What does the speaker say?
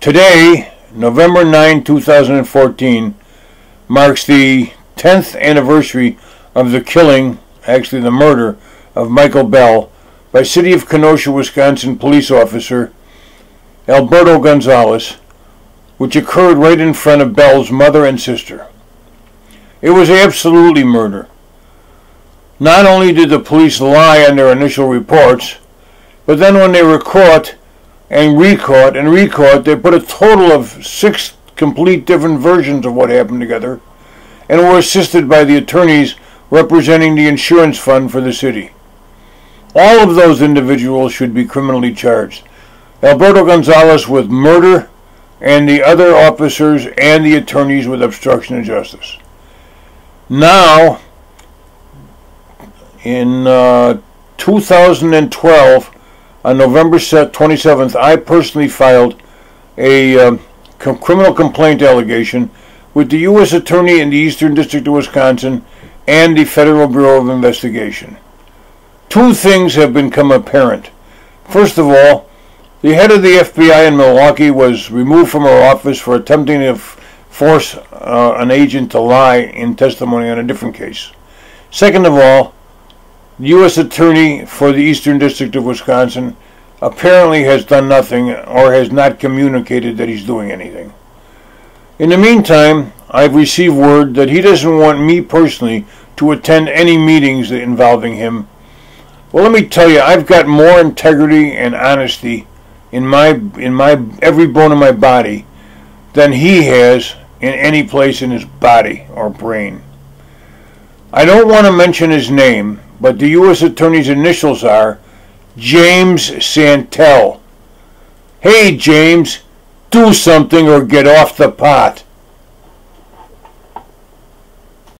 Today, November 9, 2014, marks the 10th anniversary of the killing, actually the murder, of Michael Bell by City of Kenosha, Wisconsin police officer Alberto Gonzalez, which occurred right in front of Bell's mother and sister. It was absolutely murder. Not only did the police lie on their initial reports, but then when they were caught and recaught, they put a total of 6 complete different versions of what happened together and were assisted by the attorneys representing the insurance fund for the city. All of those individuals should be criminally charged. Alberto Gonzalez with murder, and the other officers and the attorneys with obstruction of justice. Now, in 2012, on November 27th, I personally filed a criminal complaint allegation with the U.S. Attorney in the Eastern District of Wisconsin and the Federal Bureau of Investigation. 2 things have become apparent. First of all, the head of the FBI in Milwaukee was removed from her office for attempting to force an agent to lie in testimony on a different case. Second of all, the U.S. Attorney for the Eastern District of Wisconsin apparently has done nothing or has not communicated that he's doing anything. In the meantime, I've received word that he doesn't want me personally to attend any meetings involving him. Well, let me tell you, I've got more integrity and honesty in every bone in my body than he has in any place in his body or brain. I don't want to mention his name, but the U.S. Attorney's initials are James Santelle. Hey, James, do something or get off the pot.